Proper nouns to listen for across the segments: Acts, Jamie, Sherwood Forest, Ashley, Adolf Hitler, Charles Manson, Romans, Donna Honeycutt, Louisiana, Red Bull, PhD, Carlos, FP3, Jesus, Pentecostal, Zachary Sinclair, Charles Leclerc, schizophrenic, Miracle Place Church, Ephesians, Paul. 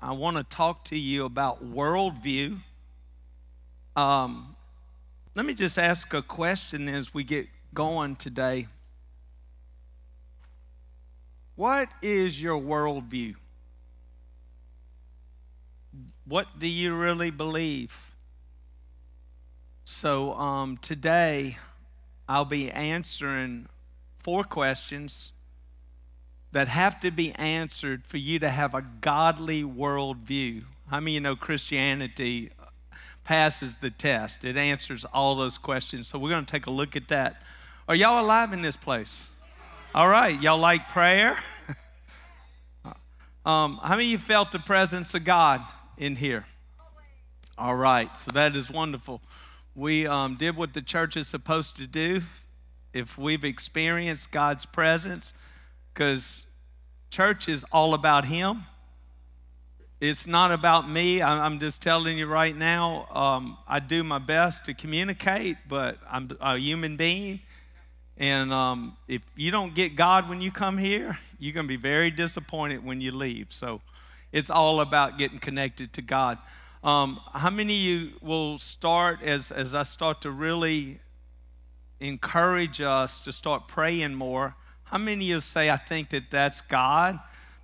I want to talk to you about worldview. Let me just ask a question as we get going today. What is your worldview? What do you really believe? So today I'll be answering 4 questions that have to be answered for you to have a godly worldview. How many of you know Christianity passes the test? It answers all those questions. So we're going to take a look at that. Are y'all alive in this place? All right. Y'all like prayer? How many of you felt the presence of God in here? All right. So that is wonderful. We did what the church is supposed to do if we've experienced God's presence, because church is all about Him. It's not about me. I'm just telling you right now, I do my best to communicate, but I'm a human being. And if you don't get God when you come here, you're going to be very disappointed when you leave. So it's all about getting connected to God. How many of you will start, as I start to really encourage us to start praying more, how many of you say, I think that that's God,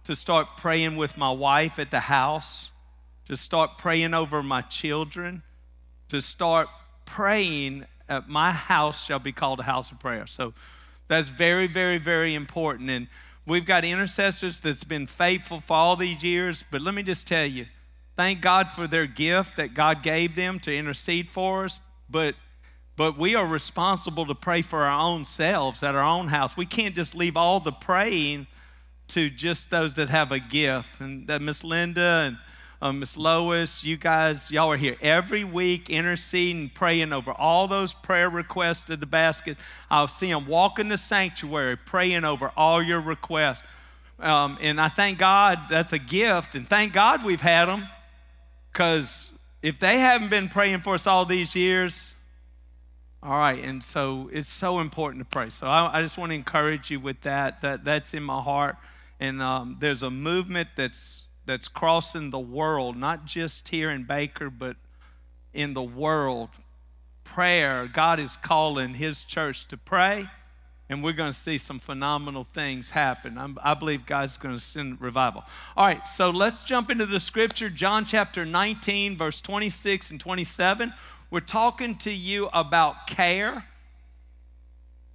to start praying with my wife at the house, to start praying over my children, to start praying at my house shall be called a house of prayer. So that's very, very, very important. And we've got intercessors that's been faithful for all these years, but let me just tell you, thank God for their gift that God gave them to intercede for us, but we are responsible to pray for our own selves at our own house. We can't just leave all the praying to just those that have a gift. And that Miss Linda and Miss Lois, you guys, y'all are here every week interceding, praying over all those prayer requests to the basket. I'll see them walk in the sanctuary praying over all your requests. And I thank God that's a gift, and thank God we've had them. Because if they haven't been praying for us all these years, all right, and so it's so important to pray. So I just want to encourage you with that. That's in my heart. And there's a movement that's crossing the world, not just here in Baker, but in the world. Prayer, God is calling His church to pray, and we're going to see some phenomenal things happen. I believe God's going to send revival. All right, so let's jump into the scripture, John chapter 19, verse 26 and 27. We're talking to you about care.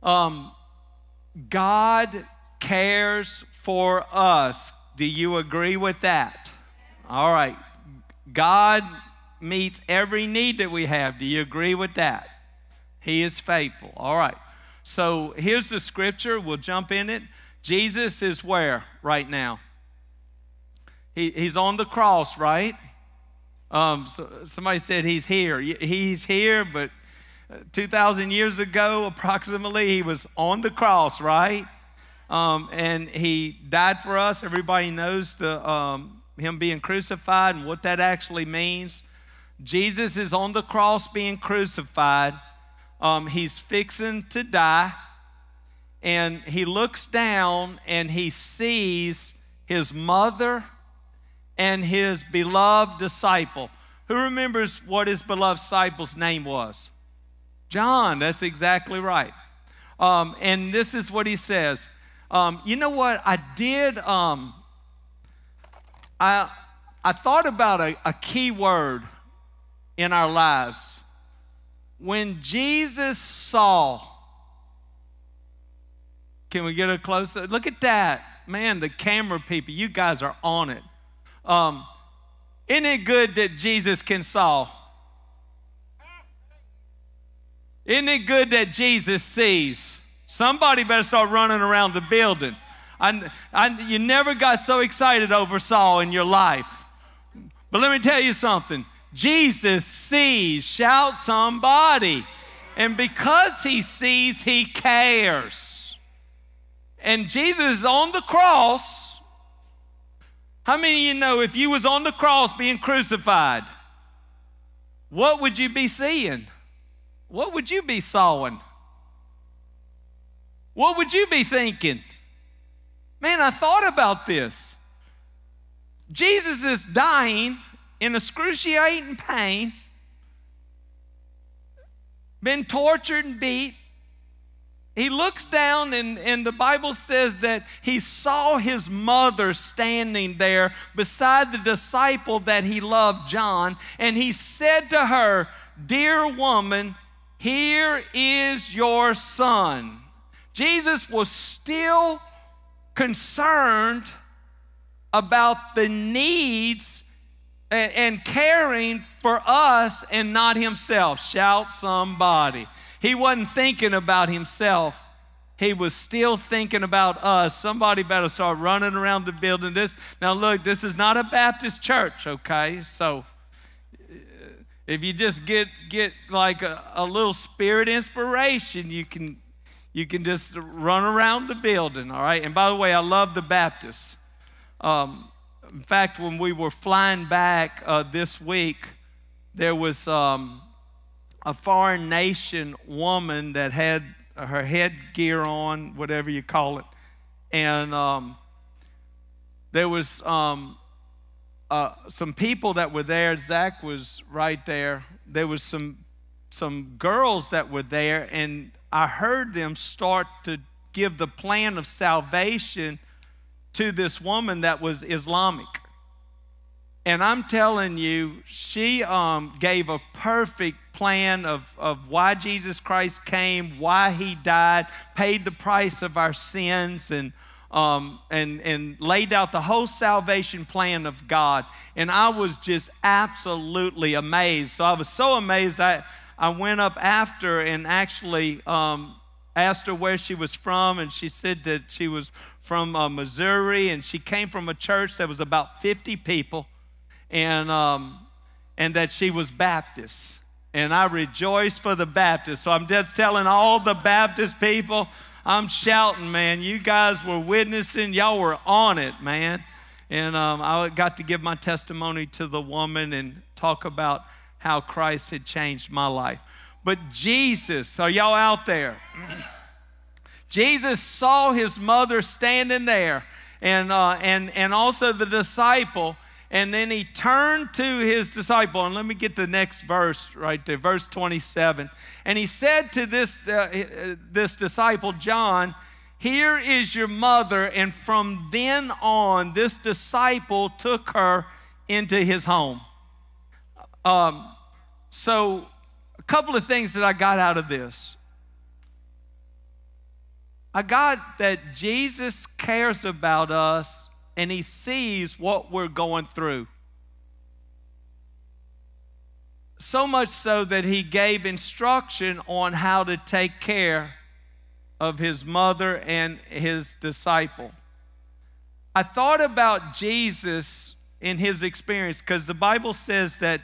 God cares for us. Do you agree with that? All right. God meets every need that we have. Do you agree with that? He is faithful. All right. So here's the scripture. We'll jump in it. Jesus is where right now? He's on the cross, right? So somebody said he's here. He's here, but 2,000 years ago approximately, he was on the cross, right? And he died for us. Everybody knows him being crucified and what that actually means. Jesus is on the cross being crucified. He's fixing to die. And he looks down and he sees his mother and his beloved disciple. Who remembers what his beloved disciple's name was? John, that's exactly right. And this is what he says. You know what I did? I thought about a key word in our lives. When Jesus saw, can we get a closer? Look at that. Man, the camera people, you guys are on it. Isn't it good that Jesus can saw? Isn't it good that Jesus sees? Somebody better start running around the building. You never got so excited over Saul in your life. But let me tell you something. Jesus sees. Shout somebody. And because he sees, he cares. And Jesus is on the cross. How many of you know if you was on the cross being crucified, what would you be seeing? What would you be sawing? What would you be thinking? Man, I thought about this. Jesus is dying in excruciating pain, been tortured and beat. He looks down, and the Bible says that he saw his mother standing there beside the disciple that he loved, John, and he said to her, "Dear woman, here is your son." Jesus was still concerned about the needs and caring for us and not himself. Shout somebody. He wasn't thinking about himself. He was still thinking about us. Somebody better start running around the building. Now look, this is not a Baptist church, okay? So if you just get like a little spirit inspiration, you can just run around the building, all right? And by the way, I love the Baptists. In fact, when we were flying back this week, there was a foreign nation woman that had her headgear on, whatever you call it, and there was some people that were there. Zach was right there. There was some girls that were there, and I heard them start to give the plan of salvation to this woman that was Islamic. And I'm telling you, she gave a perfect plan of why Jesus Christ came, why he died, paid the price of our sins, and laid out the whole salvation plan of God. And I was just absolutely amazed. So I was so amazed, I went up after and actually asked her where she was from, and she said that she was from Missouri, and she came from a church that was about 50 people, and that she was Baptist. And I rejoiced for the Baptists. So I'm just telling all the Baptist people, I'm shouting, man, you guys were witnessing, y'all were on it, man. And I got to give my testimony to the woman and talk about how Christ had changed my life. But Jesus, are y'all out there? Jesus saw his mother standing there, and also the disciple, and then he turned to his disciple. And let me get the next verse right there, verse 27. And he said to this disciple, John, "Here is your mother." And from then on, this disciple took her into his home. So a couple of things that I got out of this. I got that Jesus cares about us and he sees what we're going through. So much so that he gave instruction on how to take care of his mother and his disciple. I thought about Jesus in his experience, because the Bible says that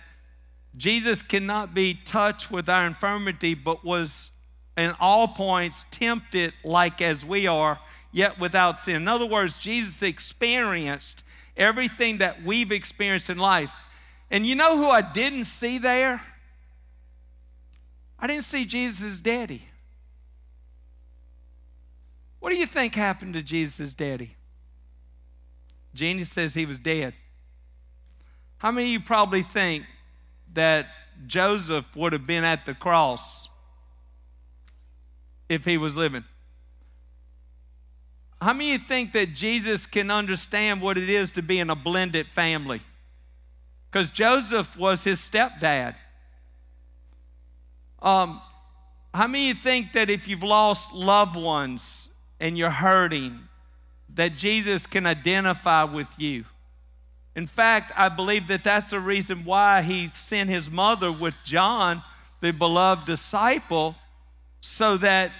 Jesus cannot be touched with our infirmity, but was in all points tempted like as we are, yet without sin. In other words, Jesus experienced everything that we've experienced in life. And you know who I didn't see there? I didn't see Jesus' daddy. What do you think happened to Jesus' daddy? Jeannie says he was dead. How many of you probably think that Joseph would have been at the cross if he was living? How many think that Jesus can understand what it is to be in a blended family? Because Joseph was his stepdad. How many think that if you've lost loved ones and you're hurting, that Jesus can identify with you? In fact, I believe that that's the reason why he sent his mother with John, the beloved disciple, so that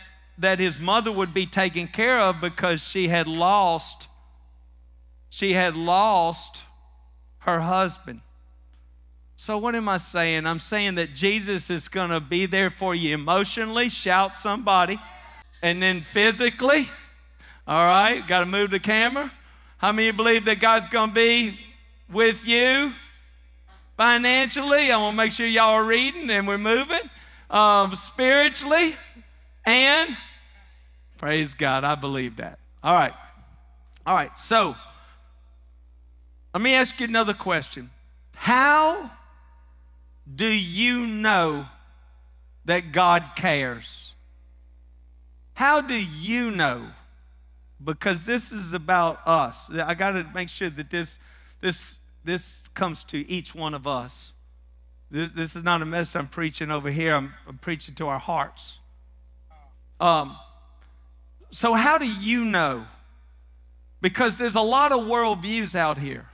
his mother would be taken care of, because she had lost her husband. So what am I saying? I'm saying that Jesus is going to be there for you emotionally, shout somebody, and then physically, all right, got to move the camera. How many believe that God's going to be with you financially? I want to make sure y'all are reading and we're moving. Spiritually, and praise God, I believe that. All right, so Let me ask you another question. How do you know that God cares? How do you know? Because this is about us. I got to make sure that this comes to each one of us. This is not a message I'm preaching over here. I'm preaching to our hearts. So how do you know? Because there's a lot of worldviews out here.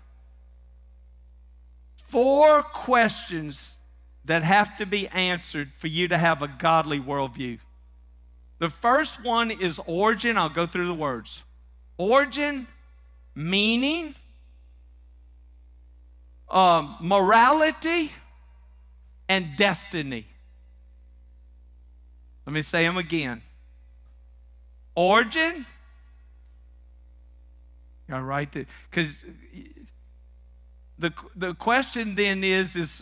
4 questions that have to be answered for you to have a godly worldview. The first one is origin. I'll go through the words. Origin, meaning, morality, and destiny. Let me say them again. Origin. All right, because the question then is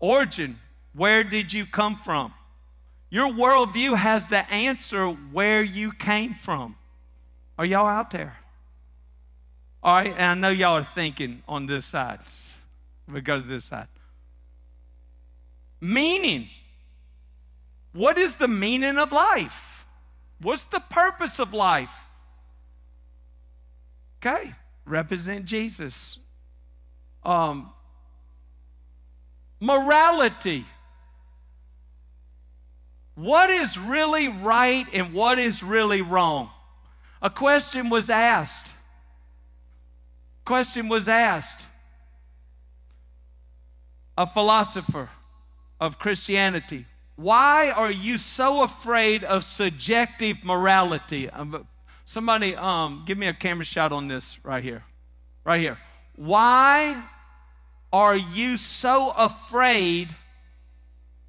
origin. Where did you come from? Your worldview has to answer where you came from. Are y'all out there? All right, and I know y'all are thinking on this side. Let me go to this side. Meaning. What is the meaning of life? What's the purpose of life? Okay, represent Jesus. Morality. What is really right and what is really wrong? A question was asked. A philosopher of Christianity. Why are you so afraid of subjective morality? Somebody give me a camera shot on this right here. Right here. Why are you so afraid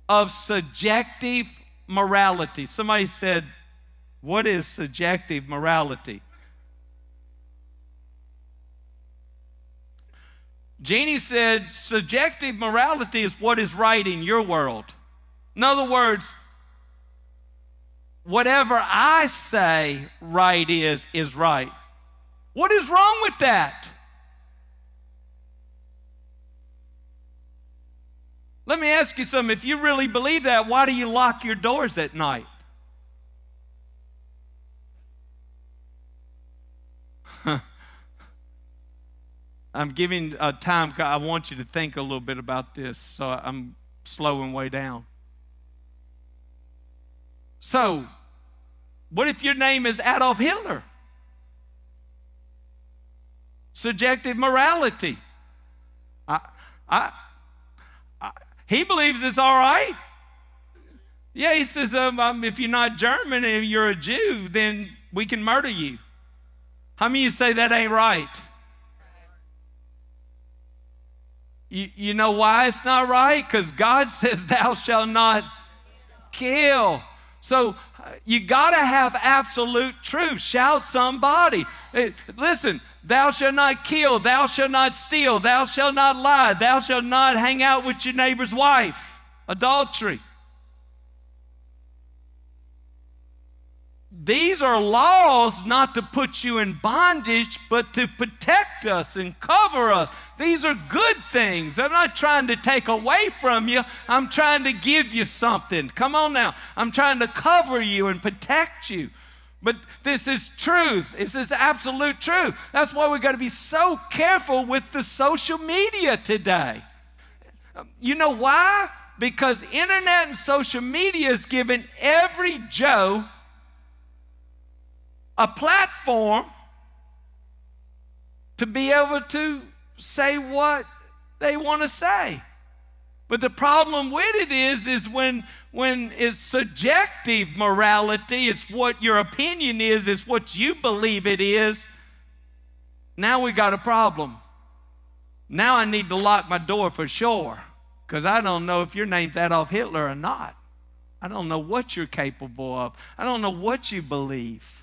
of subjective morality? Somebody said, what is subjective morality? Jeannie said, subjective morality is what is right in your world. In other words, whatever I say right is right. What is wrong with that? Let me ask you something. If you really believe that, why do you lock your doors at night? I'm giving a time. I want you to think a little bit about this, so I'm slowing way down. So, what if your name is Adolf Hitler? Subjective morality. He believes it's all right. Yeah, he says, if you're not German and you're a Jew, then we can murder you. How many of you say that ain't right? You know why it's not right? Because God says, thou shalt not kill. So you got to have absolute truth. Shout somebody. Listen, thou shalt not kill, thou shalt not steal, thou shalt not lie, thou shalt not hang out with your neighbor's wife. Adultery. These are laws not to put you in bondage, but to protect us and cover us. These are good things. I'm not trying to take away from you. I'm trying to give you something. Come on now. I'm trying to cover you and protect you. But this is truth. This is absolute truth. That's why we've got to be so careful with the social media today. You know why? Because internet and social media is giving every Joe a platform to be able to say what they want to say. But the problem with it is when it's subjective morality, it's what your opinion is, it's what you believe it is, now we got a problem. Now I need to lock my door for sure, because I don't know if your name's Adolf Hitler or not. I don't know what you're capable of. I don't know what you believe.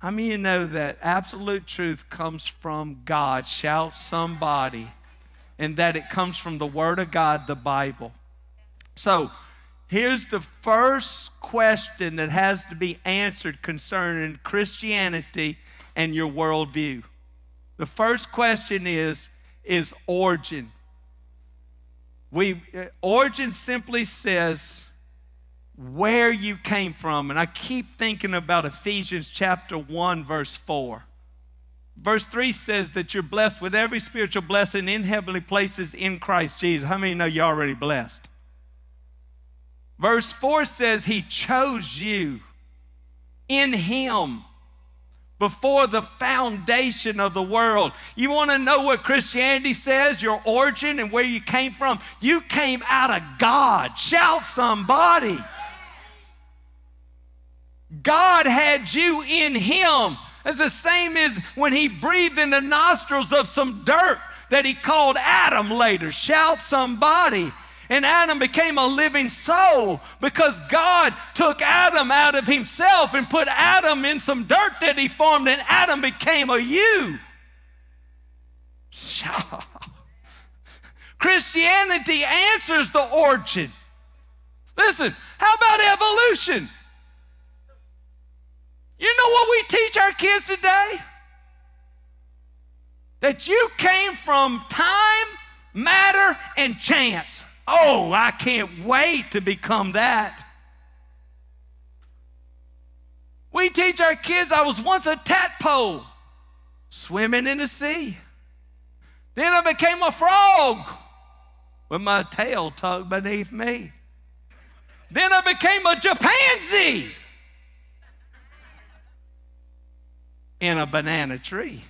How many of you know that absolute truth comes from God? Shout somebody. And that it comes from the Word of God, the Bible. So, here's the first question that has to be answered concerning Christianity and your worldview. The first question is origin. Origin simply says where you came from. And I keep thinking about Ephesians chapter 1, verse 4. Verse 3 says that you're blessed with every spiritual blessing in heavenly places in Christ Jesus. How many know you're already blessed? Verse 4 says he chose you in him before the foundation of the world. You want to know what Christianity says, your origin and where you came from? You came out of God. Shout somebody. God had you in him. It's the same as when he breathed in the nostrils of some dirt that he called Adam later. Shout somebody. And Adam became a living soul because God took Adam out of himself and put Adam in some dirt that he formed, and Adam became a you. Christianity answers the origin. Listen, how about evolution? You know what we teach our kids today? That you came from time, matter, and chance. Oh, I can't wait to become that. We teach our kids, I was once a tadpole swimming in the sea. Then I became a frog with my tail tucked beneath me. Then I became a chimpanzee in a banana tree.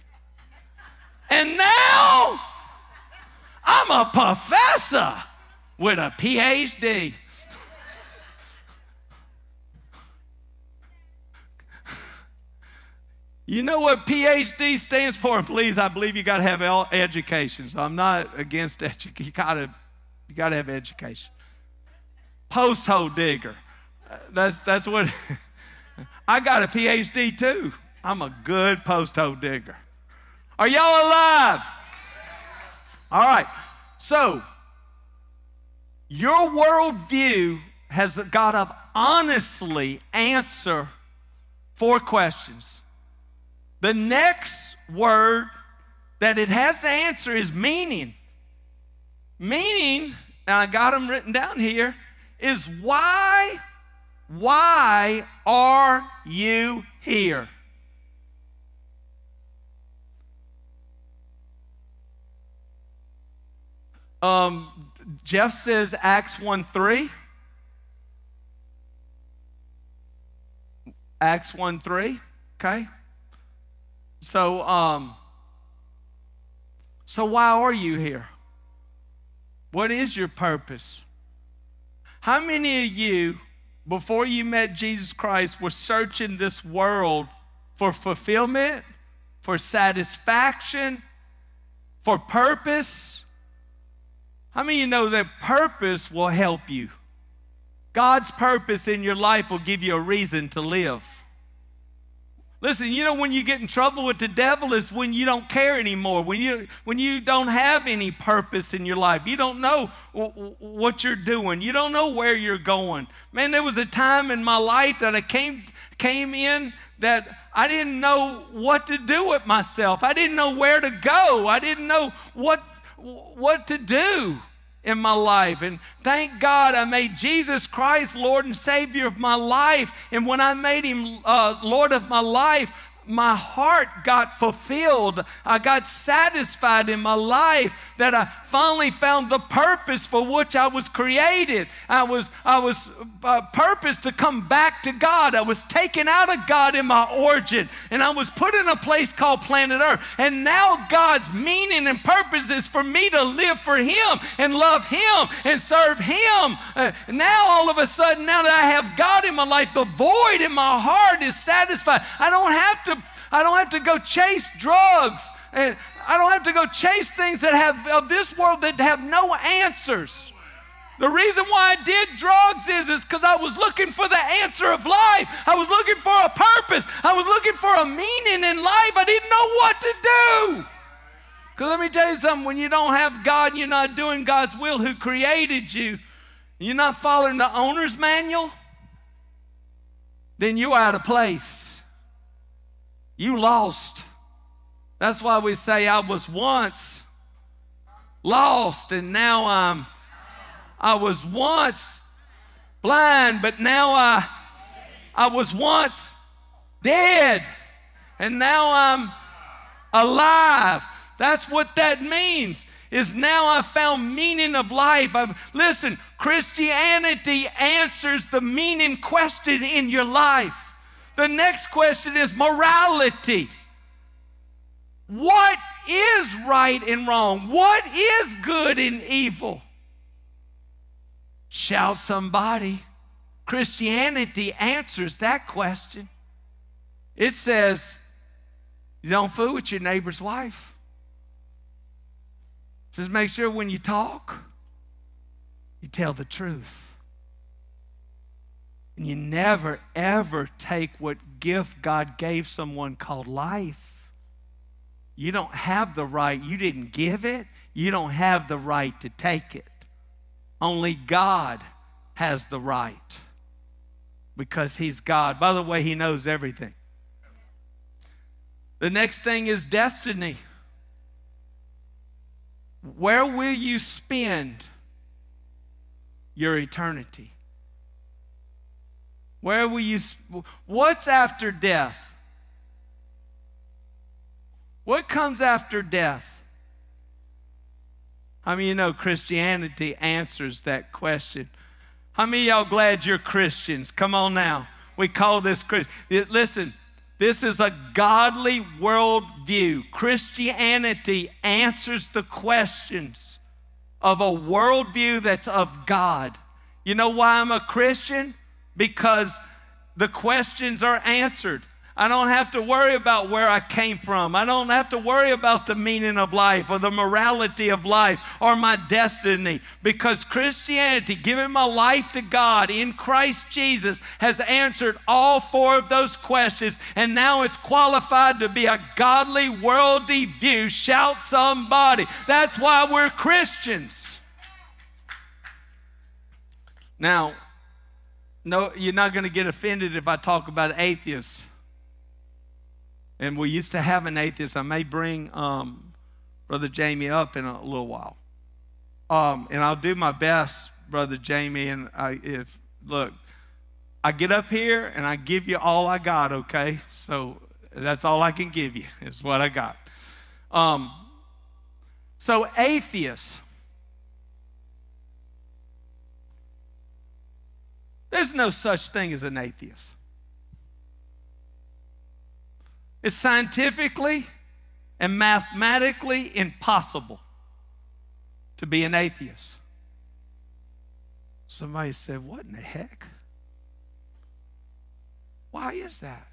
And now I'm a professor with a PhD. You know what PhD stands for? And please, I believe you got to have education. So I'm not against education. You got to have education. Post-hole digger. That's what. I got a PhD too. I'm a good post-hole digger. Are y'all alive? All right. So your worldview has got to honestly answer four questions. The next word that it has to answer is meaning. Meaning, and I got them written down here, is why are you here? Jeff says Acts 1:3. Acts 1:3, okay? So why are you here? What is your purpose? How many of you, before you met Jesus Christ, were searching this world for fulfillment, for satisfaction, for purpose? How many of you know that purpose will help you? God's purpose in your life will give you a reason to live. Listen, you know when you get in trouble with the devil is when you don't care anymore, when you don't have any purpose in your life. You don't know what you're doing. You don't know where you're going. Man, there was a time in my life that I came in that I didn't know what to do with myself. I didn't know where to go. I didn't know what to do in my life. And thank God I made Jesus Christ Lord and Savior of my life. And when I made him Lord of my life, my heart got fulfilled. I got satisfied in my life that I finally found the purpose for which I was created. I was purposed to come back to God. I was taken out of God in my origin, and I was put in a place called planet Earth. And now God's meaning and purpose is for me to live for him and love him and serve him. Now all of a sudden, now that I have God in my life, the void in my heart is satisfied. I don't have to go chase drugs, and I don't have to go chase things that have of this world that have no answers. The reason why I did drugs is because I was looking for the answer of life. I was looking for a purpose. I was looking for a meaning in life. I didn't know what to do. Because let me tell you something, when you don't have God, you're not doing God's will who created you, you're not following the owner's manual, then you're out of place. You lost. That's why we say, I was once lost and now I'm. I was once blind, but now I was once dead, and now I'm alive. That's what that means, is now I've found meaning of life. Listen, Christianity answers the meaning question in your life. The next question is morality. What is right and wrong? What is good and evil? Shout somebody. Christianity answers that question. It says, you don't fool with your neighbor's wife. It says, make sure when you talk, you tell the truth. And you never, ever take what gift God gave someone called life. You don't have the right. You didn't give it. You don't have the right to take it. Only God has the right, because he's God. By the way, he knows everything. The next thing is destiny. Where will you spend your eternity? Where will you, what's after death? What comes after death? How many of you know Christianity answers that question? How many of y'all glad you're Christians? Come on now. We call this Christian. Listen, this is a godly worldview. Christianity answers the questions of a worldview that's of God. You know why I'm a Christian? Because the questions are answered. I don't have to worry about where I came from. I don't have to worry about the meaning of life or the morality of life or my destiny, because Christianity, giving my life to God in Christ Jesus, has answered all four of those questions, and now it's qualified to be a godly, worldly view. Shout somebody. That's why we're Christians. Now, no, you're not going to get offended if I talk about atheists. And we used to have an atheist. I may bring Brother Jamie up in a little while. And I'll do my best, Brother Jamie. And I get up here and I give you all I got, okay? So that's all I can give you is what I got. So atheists. There's no such thing as an atheist. It's scientifically and mathematically impossible to be an atheist. Somebody said, what in the heck? Why is that?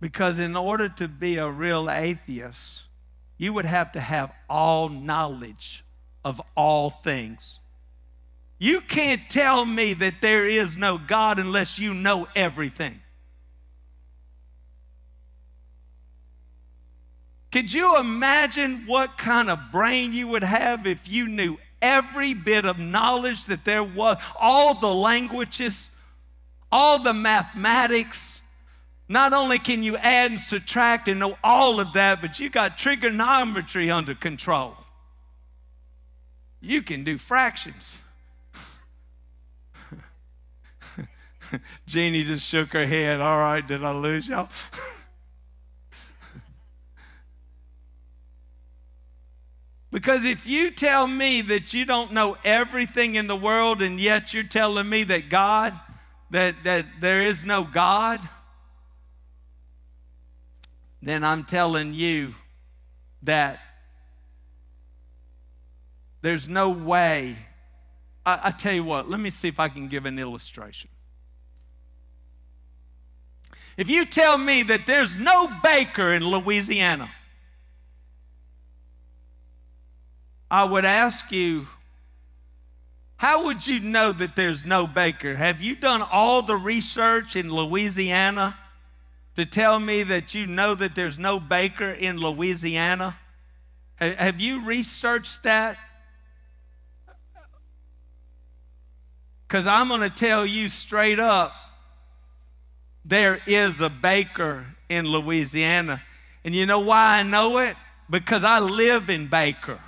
Because in order to be a real atheist, you would have to have all knowledge of all things. You can't tell me that there is no God unless you know everything. Could you imagine what kind of brain you would have if you knew every bit of knowledge that there was, all the languages, all the mathematics? Not only can you add and subtract and know all of that, but you got trigonometry under control. You can do fractions. Jeannie just shook her head. All right, did I lose y'all? Because if you tell me that you don't know everything in the world, and yet you're telling me that God, that there is no God, then I'm telling you that there's no way. I tell you what, let me see if I can give an illustration. If you tell me that there's no baker in Louisiana, I would ask you, how would you know that there's no baker? Have you done all the research in Louisiana to tell me that you know that there's no baker in Louisiana? Have you researched that? Because I'm going to tell you straight up There is a baker in Louisiana. And you know why I know it? Because I live in Baker.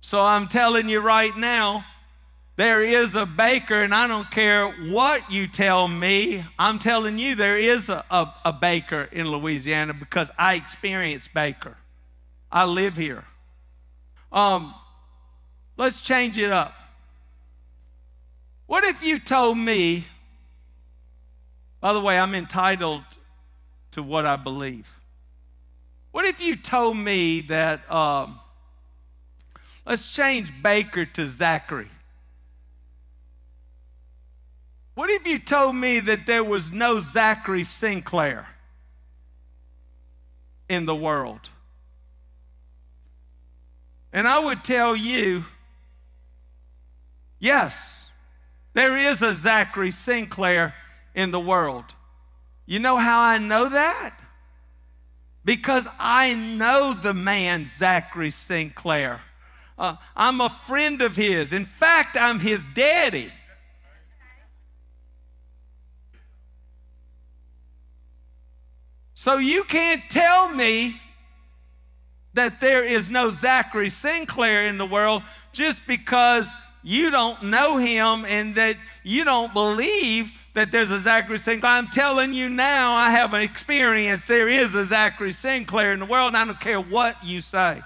So I'm telling you right now, there is a baker, and I don't care what you tell me. I'm telling you there is a baker in Louisiana because I experience Baker. I live here. Let's change it up. What if you told me, by the way, I'm entitled to what I believe. What if you told me that, let's change Baker to Zachary. What if you told me that there was no Zachary Sinclair in the world? And I would tell you, yes, there is a Zachary Sinclair in the world. You know how I know that? Because I know the man Zachary Sinclair. I'm a friend of his. In fact, I'm his daddy. So you can't tell me that there is no Zachary Sinclair in the world just because you don't know him and that you don't believe that there's a Zachary Sinclair. I'm telling you now, I have an experience. There is a Zachary Sinclair in the world, and I don't care what you say.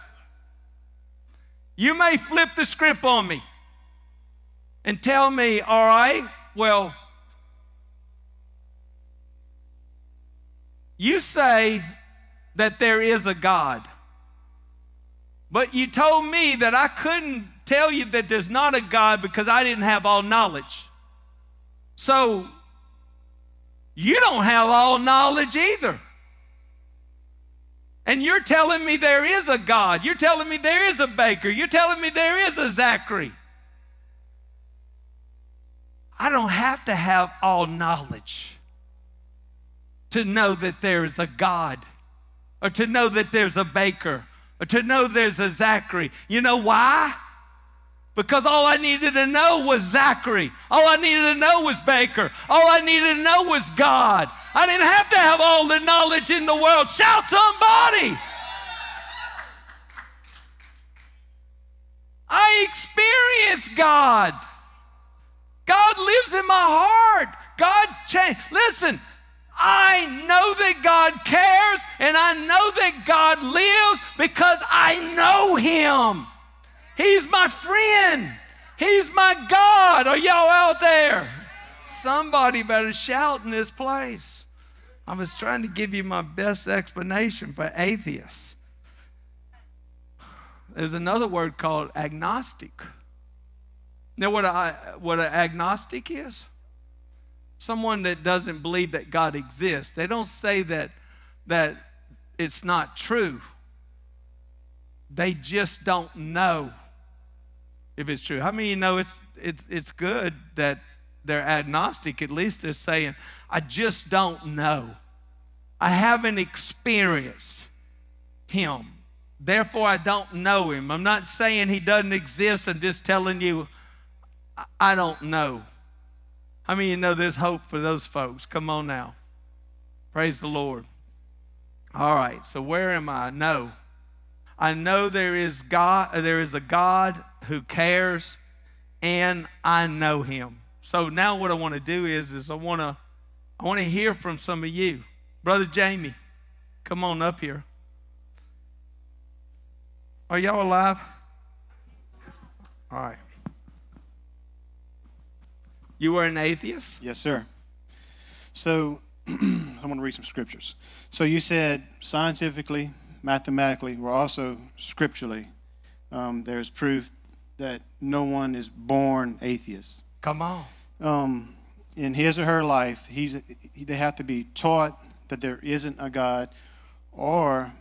You may flip the script on me and tell me, all right, well, you say that there is a God, but you told me that I couldn't tell you that there's not a God because I didn't have all knowledge. So you don't have all knowledge either. And you're telling me there is a God. You're telling me there is a baker. You're telling me there is a Zachary. I don't have to have all knowledge to know that there is a God, or to know that there's a baker, or to know there's a Zachary. You know why? Because all I needed to know was Zachary. All I needed to know was Baker. All I needed to know was God. I didn't have to have all the knowledge in the world. Shout somebody! I experienced God. God lives in my heart. God changed. Listen. I know that God cares, and I know that God lives because I know him. He's my friend. He's my God. Are y'all out there? Somebody better shout in this place. I was trying to give you my best explanation for atheists. There's another word called agnostic. Know what an agnostic is? Someone that doesn't believe that God exists. They don't say that it's not true. They just don't know if it's true. How many of you know it's good that they're agnostic? At least they're saying, I just don't know. I haven't experienced him. Therefore, I don't know him. I'm not saying he doesn't exist. I'm just telling you, I don't know. I mean, you know, there's hope for those folks. Come on now. Praise the Lord. All right, so where am I? No. I know there is God. There is a God who cares, and I know him. So now what I want to do is I want to hear from some of you. Brother Jamie, come on up here. Are y'all alive? All right. You were an atheist? Yes, sir. So I'm going to read some scriptures. So you said scientifically, mathematically, or also scripturally, there's proof that no one is born atheist. Come on. In his or her life, they have to be taught that there isn't a God, or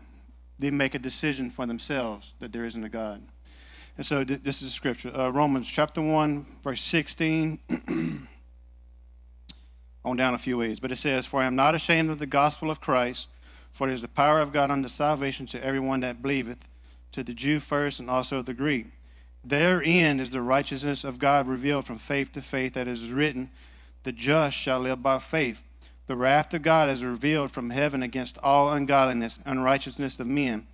they make a decision for themselves that there isn't a God. And so this is a scripture, Romans chapter 1, verse 16, on down a few ways. But it says, for I am not ashamed of the gospel of Christ, for it is the power of God unto salvation to everyone that believeth, to the Jew first and also the Greek. Therein is the righteousness of God revealed from faith to faith, that is written, The just shall live by faith. The wrath of God is revealed from heaven against all ungodliness, unrighteousness of men,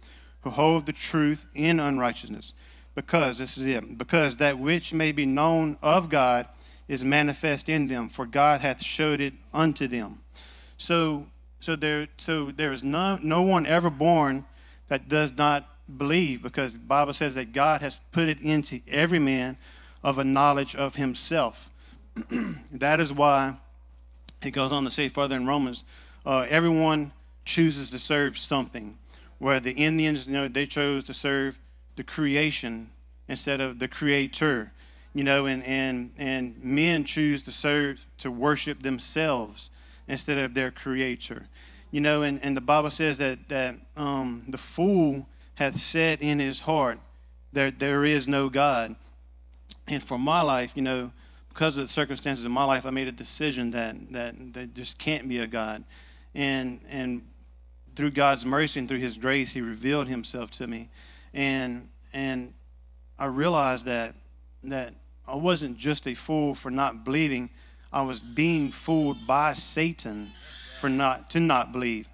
who hold the truth in unrighteousness. Because, this is it, because that which may be known of God is manifest in them, for God hath showed it unto them. So there is no one ever born that does not believe, because the Bible says that God has put it into every man of a knowledge of himself. That is why it goes on to say further in Romans, everyone chooses to serve something. Where the Indians, you know, they chose to serve the creation instead of the creator, you know, and men choose to serve, to worship themselves instead of their creator, you know, and the Bible says that, the fool hath said in his heart that there is no God. And for my life, you know, because of the circumstances of my life, I made a decision that there just can't be a God. And through God's mercy and through his grace, he revealed himself to me. And I realized that I wasn't just a fool for not believing. I was being fooled by Satan for not to believe.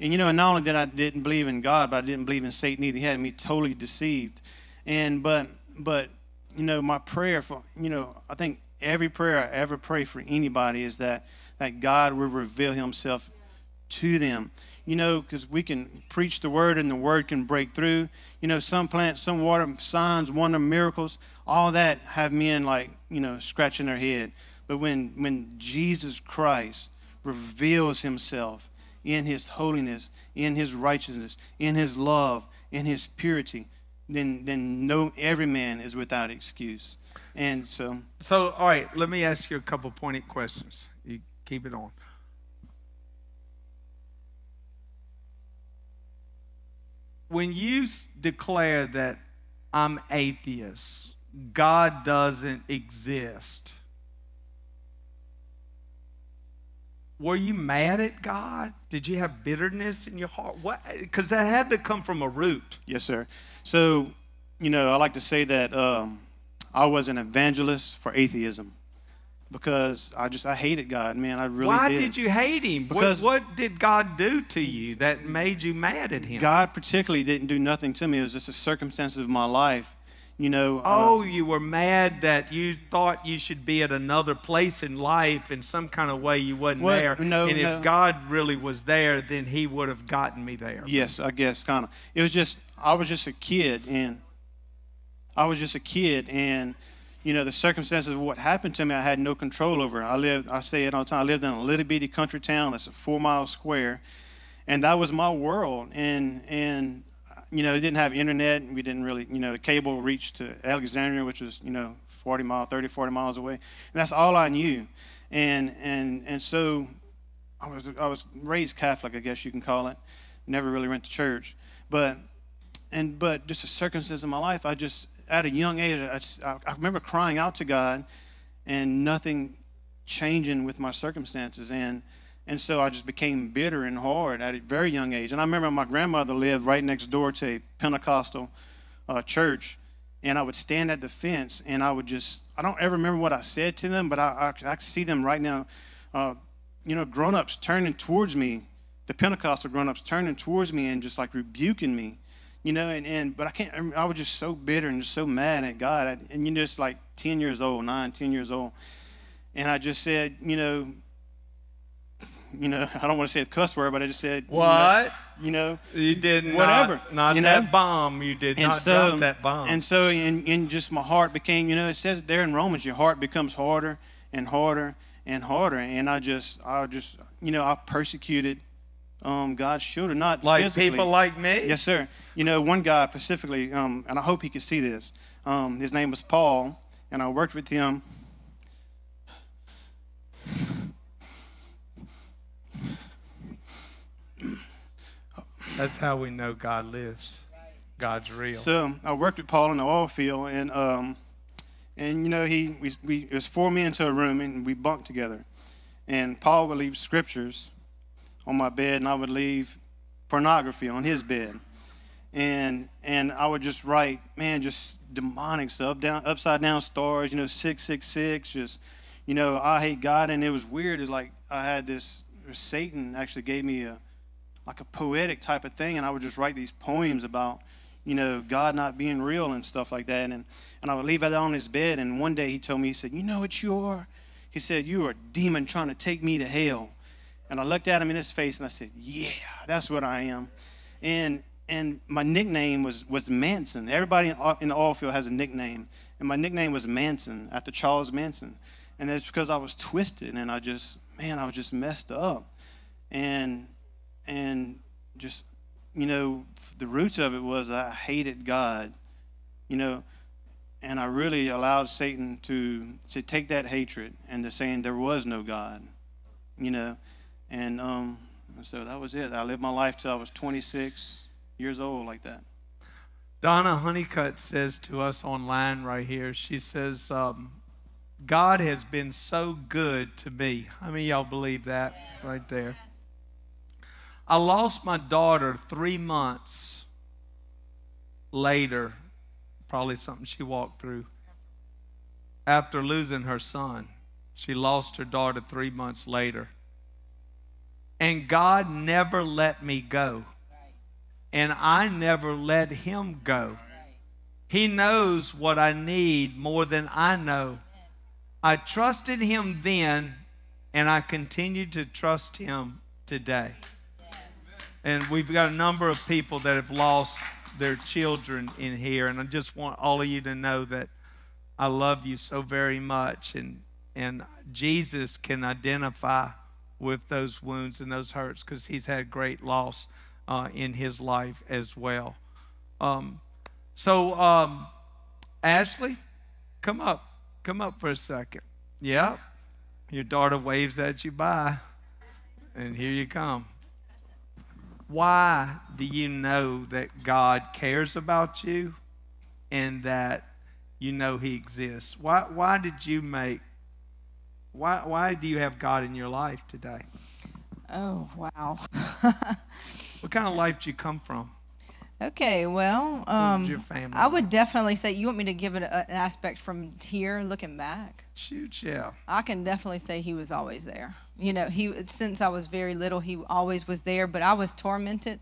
And, you know, and not only that I didn't believe in God, but I didn't believe in Satan either. He had me totally deceived. But you know, my prayer for, you know, I think every prayer I ever pray for anybody is that God will reveal himself to them, you know, because we can preach the word and the word can break through. You know, some plants, some water, signs, wonder, miracles, all that have men like, you know, scratching their head. But when Jesus Christ reveals himself in his holiness, in his righteousness, in his love, in his purity, then no, every man is without excuse. And so all right, let me ask you a couple pointed questions. You keep it on. When you declare that I'm atheist, God doesn't exist, were you mad at God? Did you have bitterness in your heart? What? Because that had to come from a root. Yes, sir. So, you know, I like to say that I was an evangelist for atheism because I hated God, man. I really did. Why did you hate him? Because what did God do to you that made you mad at him? God particularly didn't do nothing to me. It was just the circumstances of my life. You know, you were mad that you thought you should be at another place in life in some kind of way you wasn't there. No, and if God really was there, then he would have gotten me there. Yes, I guess, kind of. It was just, I was just a kid and, you know, the circumstances of what happened to me, I had no control over. I say it all the time, I lived in a little bitty country town that's a 4-mile square, and that was my world. And you know, we didn't have internet. We didn't really, you know, the cable reached to Alexandria, which was, you know, 40 miles away. And that's all I knew. And so I was raised Catholic, I guess you can call it. Never really went to church. But just the circumstances of my life, at a young age, I remember crying out to God and nothing changing with my circumstances. And so I just became bitter and hard at a very young age. And I remember my grandmother lived right next door to a Pentecostal church. And I would stand at the fence and I would just, I don't ever remember what I said to them, but I see them right now, you know, grown-ups turning towards me, the Pentecostal grown-ups turning towards me and just like rebuking me, you know, but I was just so bitter and just so mad at God. And you know, just like 10 years old, 9, 10 years old. And I just said, you know, I don't want to say a cuss word, but I just said, what? You did whatever. Not you know? That bomb. You did and not so, drop that bomb. And so in just my heart became, you know, it says there in Romans, your heart becomes harder and harder and harder. And I just, you know, I persecuted God's children, not like physically. People like me? Yes, sir. You know, one guy specifically, and I hope he can see this. His name was Paul, and I worked with him. That's how we know God lives. God's real. So I worked with Paul in the oil field, and you know, it was 4 men into a room, and we bunked together. And Paul would leave scriptures on my bed, and I would leave pornography on his bed, and I would just write, man, just demonic stuff, upside down stars, you know, 666, just. you know, I hate God. And it was weird. It's like I had this, Satan actually gave me a, like a poetic type of thing. And I would just write these poems about, you know, God not being real and stuff like that. And I would leave that on his bed. And one day he told me, he said, you know what you are? He said, you are a demon trying to take me to hell. And I looked at him in his face and I said, yeah, that's what I am. And my nickname was Manson. Everybody in the oil field has a nickname. And my nickname was Manson, after Charles Manson. And that's because I was twisted and I just, man, I was just messed up. And just, you know, the roots of it was I hated God, you know, and I really allowed Satan to take that hatred and the saying there was no God, you know. And so that was it. I lived my life till I was 26 years old like that. Donna Honeycutt says to us online right here, she says, God has been so good to me. How many of y'all believe that right there? I lost my daughter 3 months later, probably something she walked through. After losing her son, she lost her daughter 3 months later. And God never let me go. And I never let him go. He knows what I need more than I know. I trusted him then, and I continue to trust him today. And we've got a number of people that have lost their children in here. And I just want all of you to know that I love you so very much. And Jesus can identify with those wounds and those hurts because he's had great loss in his life as well. Ashley, come up. Come up for a second. Yep. Your daughter waves at you bye, and here you come. Why do you know that God cares about you and that you know he exists? Why do you have God in your life today? Oh, wow. What kind of life did you come from? Okay, well, I would definitely say, you want me to give it an aspect from here, looking back? Shoot, yeah. I can definitely say he was always there. You know, since I was very little, he always was there, but I was tormented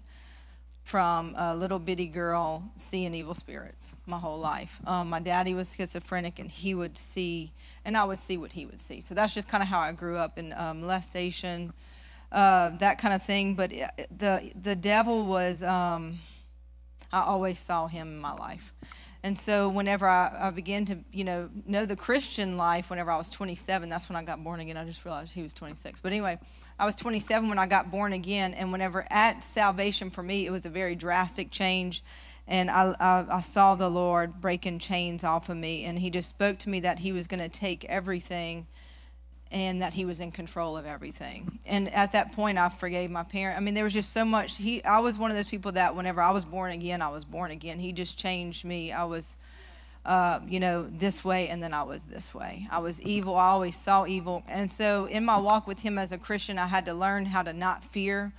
from a little bitty girl seeing evil spirits my whole life. My daddy was schizophrenic, and he would see, and I would see what he would see. So that's just kind of how I grew up, in molestation, that kind of thing. But the devil was... I always saw him in my life. And so whenever I began to, you know the Christian life, whenever I was 27, that's when I got born again. I just realized he was 26. But anyway, I was 27 when I got born again. And whenever at salvation for me, it was a very drastic change. And I saw the Lord breaking chains off of me. And he just spoke to me that he was going to take everything and that he was in control of everything. And at that point, I forgave my parents. I mean, there was just so much. I was one of those people that whenever I was born again, I was born again. He just changed me. I was, you know, this way, and then I was this way. I was evil. I always saw evil. And so in my walk with him as a Christian, I had to learn how to not fear.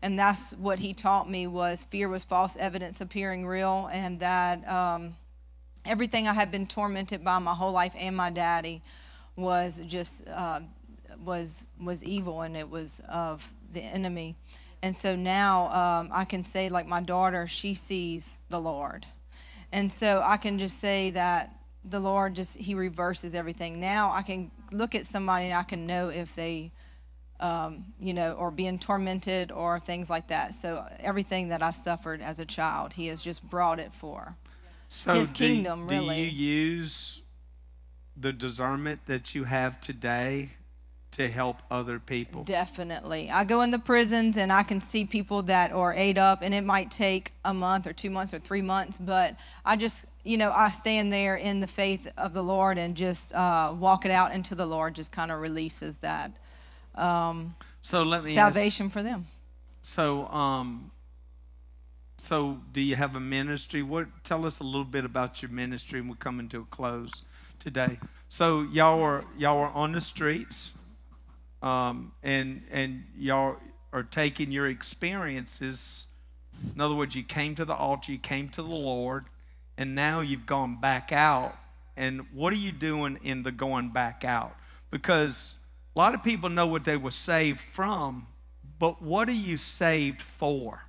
And that's what he taught me, was fear was false evidence appearing real, and that everything I had been tormented by my whole life and my daddy was just was evil, and it was of the enemy. And so now I can say, like my daughter, she sees the Lord. And so I can just say that the Lord just, he reverses everything. Now I can look at somebody and I can know if they you know, or being tormented or things like that. So everything that I suffered as a child, he has just brought it for his kingdom, really. Do you use the discernment that you have today to help other people? Definitely. I go in the prisons and I can see people that are ate up, and it might take a month or 2 months or 3 months, but I just, you know, I stand there in the faith of the Lord and just walk it out until the Lord just kind of releases that salvation for them. So, so do you have a ministry? Tell us a little bit about your ministry, and we're coming to a close today. So y'all are on the streets, and y'all are taking your experiences. In other words, you came to the altar, you came to the Lord, and now you've gone back out. And what are you doing in the going back out? Because a lot of people know what they were saved from, but what are you saved for?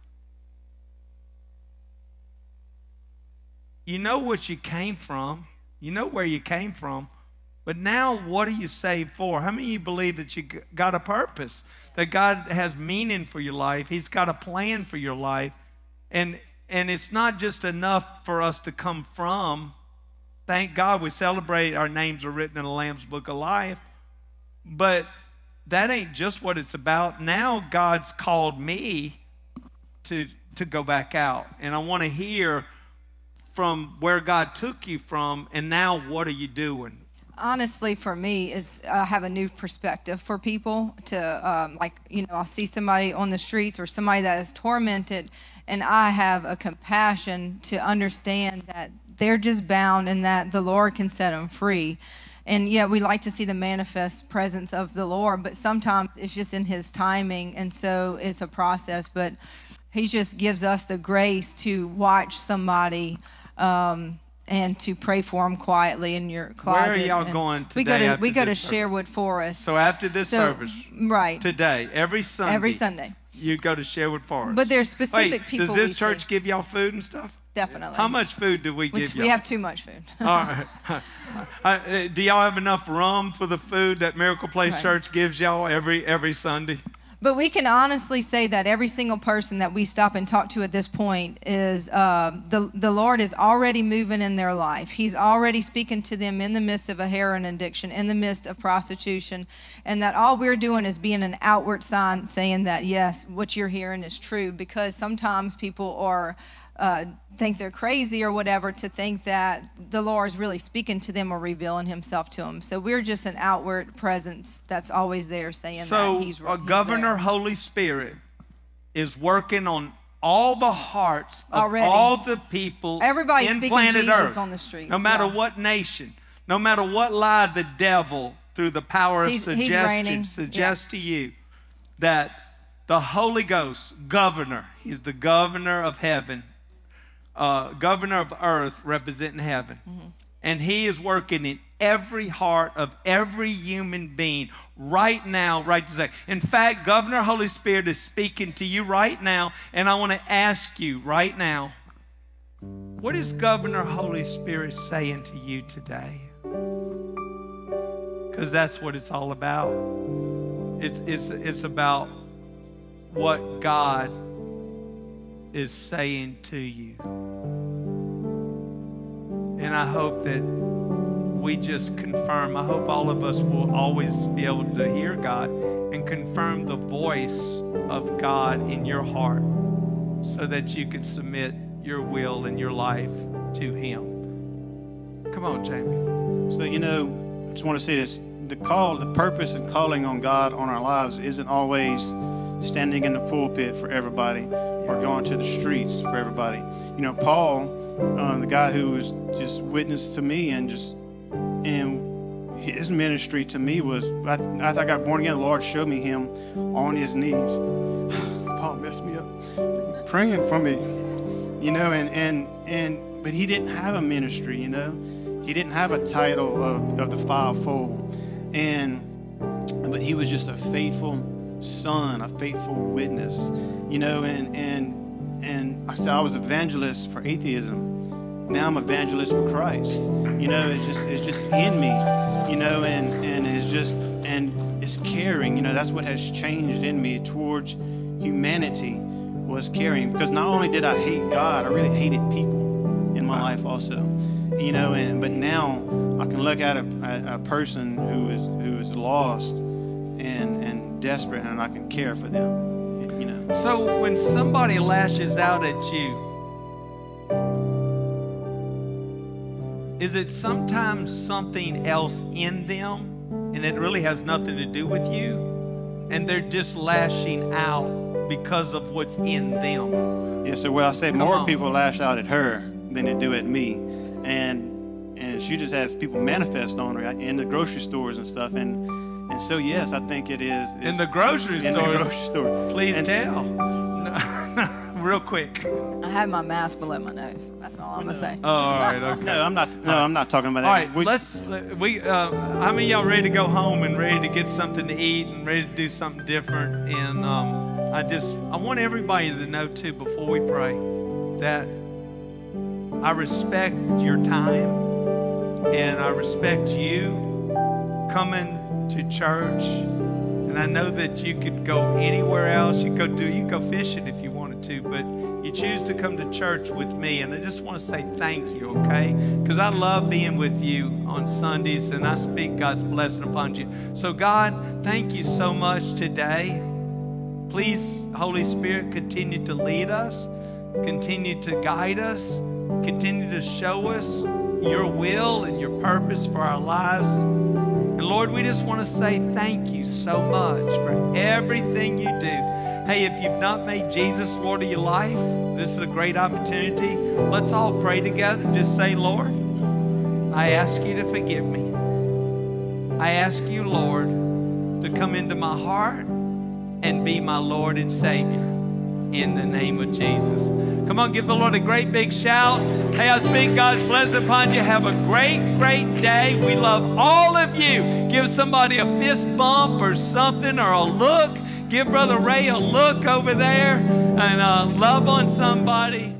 You know what you came from. You know where you came from. But now what are you saved for? How many of you believe that you got a purpose? That God has meaning for your life. He's got a plan for your life. And it's not just enough for us to come from. Thank God we celebrate our names are written in the Lamb's Book of Life. But that ain't just what it's about. Now God's called me to go back out. And I want to hear from where God took you from, and now what are you doing? Honestly, for me, is I have a new perspective for people to, I'll see somebody on the streets or somebody that is tormented, and I have a compassion to understand that they're just bound and that the Lord can set them free. And yeah, we like to see the manifest presence of the Lord, but sometimes it's just in His timing, and so it's a process. But He just gives us the grace to watch somebody and to pray for them quietly in your closet. Where are y'all going today? We go to Sherwood Forest. So after this service, right? Today, every Sunday, you go to Sherwood Forest. But there's specific people. Does this church give y'all food and stuff? Definitely. How much food do we give y'all? We have too much food. All right. Do y'all have enough room for the food that Miracle Place Church gives y'all every Sunday? But we can honestly say that every single person that we stop and talk to at this point is the Lord is already moving in their life. He's already speaking to them in the midst of a heroin addiction, in the midst of prostitution, and that all we're doing is being an outward sign saying that, yes, what you're hearing is true, because sometimes people are think they're crazy or whatever to think that the Lord is really speaking to them or revealing Himself to them. So we're just an outward presence that's always there saying that He's there. So Governor Holy Spirit is working on all the hearts of all the people in planet Earth, on the streets, no matter what nation, no matter what lie the devil through the power of suggestion suggests to you that the Holy Ghost, governor, He's the governor of heaven, governor of earth representing heaven. Mm-hmm. And He is working in every heart of every human being right now, right this second. In fact, Governor Holy Spirit is speaking to you right now, and I want to ask you right now, what is Governor Holy Spirit saying to you today? Because that's what it's all about. It's about what God is saying to you. And I hope that we just confirm. I hope all of us will always be able to hear God and confirm the voice of God in your heart so that you can submit your will and your life to Him. Come on, Jamie. So, I just want to say this. The call, the purpose and calling on God on our lives isn't always standing in the pulpit for everybody or going to the streets for everybody. Paul, the guy who was just witness to me and his ministry to me was, after I got born again, the Lord showed me him on his knees. Paul messed me up, praying for me, but he didn't have a ministry, he didn't have a title of the fivefold, but he was just a faithful son, a faithful witness, and I said I was evangelist for atheism. Now I'm evangelist for Christ. It's just in me, and it's caring. That's what has changed in me towards humanity was caring, because not only did I hate God, I really hated people in my life also, but now I can look at a person who is lost and desperate, and I can care for them, So when somebody lashes out at you, is it sometimes something else in them, and it really has nothing to do with you, and they're just lashing out because of what's in them? Yes, sir. Well, I say more people lash out at her than they do at me, and she just has people manifest on her in the grocery stores and stuff, and so, yes, I think it is. In the grocery stores? In the grocery store. Please tell. No, real quick. I had my mask below my nose. That's all I'm gonna say. Oh, all right, okay. No, I'm not talking about that. All right, how many of y'all ready to go home and ready to get something to eat and ready to do something different? And I want everybody to know too, before we pray, that I respect your time and I respect you coming to church. And I know that you could go anywhere else. You could go fishing if you wanted to, but you choose to come to church with me. And I just want to say thank you, okay? Because I love being with you on Sundays, and I speak God's blessing upon you. So God, thank you so much today. Please, Holy Spirit, continue to lead us, continue to guide us, continue to show us your will and your purpose for our lives. And Lord, we just want to say thank you so much for everything you do. Hey, if you've not made Jesus Lord of your life, this is a great opportunity. Let's all pray together and just say, Lord, I ask you to forgive me. I ask you, Lord, to come into my heart and be my Lord and Savior in the name of Jesus. Come on, give the Lord a great big shout. Hey, I speak God's blessing upon you. Have a great, great day. We love all of you. Give somebody a fist bump or something, or a look. Give Brother Ray a look over there, and love on somebody.